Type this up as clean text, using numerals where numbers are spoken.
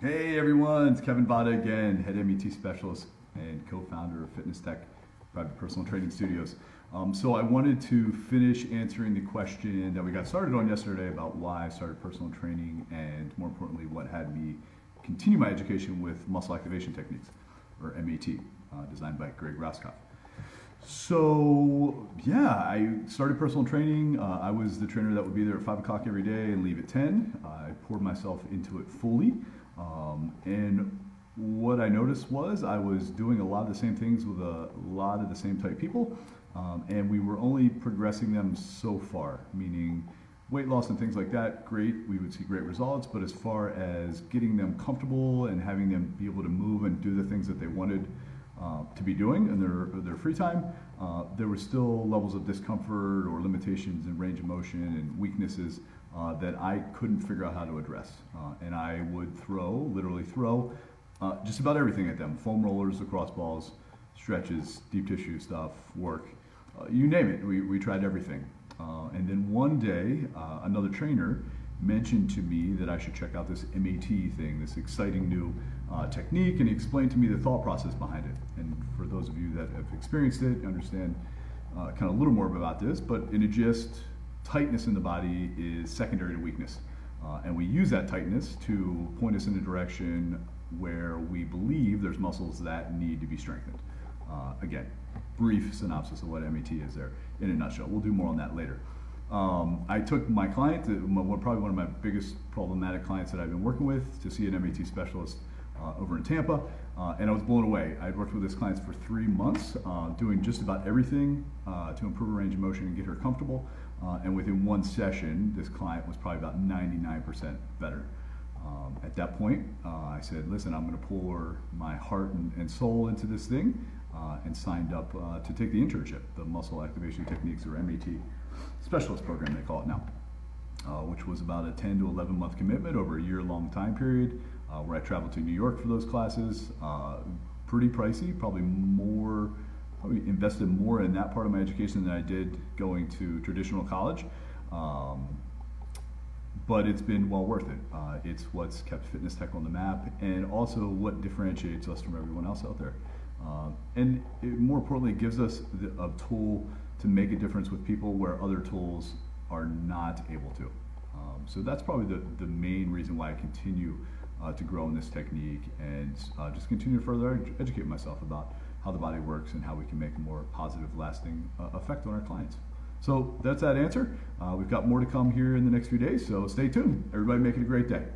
Hey everyone, it's Kevin Votta again, head MAT specialist and co-founder of Fitness Tech, private personal training studios. So I wanted to finish answering the question that we got started on yesterday about why I started personal training and, more importantly, what had me continue my education with Muscle Activation Techniques, or MAT, designed by Greg Roskopf. So yeah, I started personal training. I was the trainer that would be there at 5 o'clock every day and leave at 10. I poured myself into it fully. And what I noticed was I was doing a lot of the same things with a lot of the same type people, and we were only progressing them so far, meaning weight loss and things like that, great, we would see great results, but as far as getting them comfortable and having them be able to move and do the things that they wanted to be doing in their free time, there were still levels of discomfort or limitations in range of motion and weaknesses that I couldn't figure out how to address. And I would throw, literally throw, just about everything at them. Foam rollers, lacrosse balls, stretches, deep tissue stuff, work, you name it, we tried everything. And then one day, another trainer mentioned to me that I should check out this MAT thing, this exciting new technique, and he explained to me the thought process behind it. And for those of you that have experienced it, understand kind of a little more about this, but in a gist, tightness in the body is secondary to weakness. And we use that tightness to point us in a direction where we believe there's muscles that need to be strengthened. Again, brief synopsis of what MAT is there in a nutshell. We'll do more on that later. I took my client, probably one of my biggest problematic clients that I've been working with, to see an MAT specialist over in Tampa, and I was blown away. I'd worked with this client for 3 months, doing just about everything to improve her range of motion and get her comfortable, and within one session, this client was probably about 99% better. At that point, I said, listen, I'm going to pour my heart and soul into this thing, and signed up to take the internship, the Muscle Activation Techniques, or MAT specialist program they call it now, which was about a 10 to 11 month commitment over a year-long time period, where I traveled to New York for those classes. Pretty pricey, probably invested more in that part of my education than I did going to traditional college, but it's been well worth it. It's what's kept Fitness Tech on the map, and also what differentiates us from everyone else out there. And it, more importantly, gives us a tool to make a difference with people where other tools are not able to. So that's probably the main reason why I continue to grow in this technique, and just continue to further educate myself about how the body works and how we can make a more positive, lasting effect on our clients. So that's that answer. We've got more to come here in the next few days, so stay tuned. Everybody make it a great day.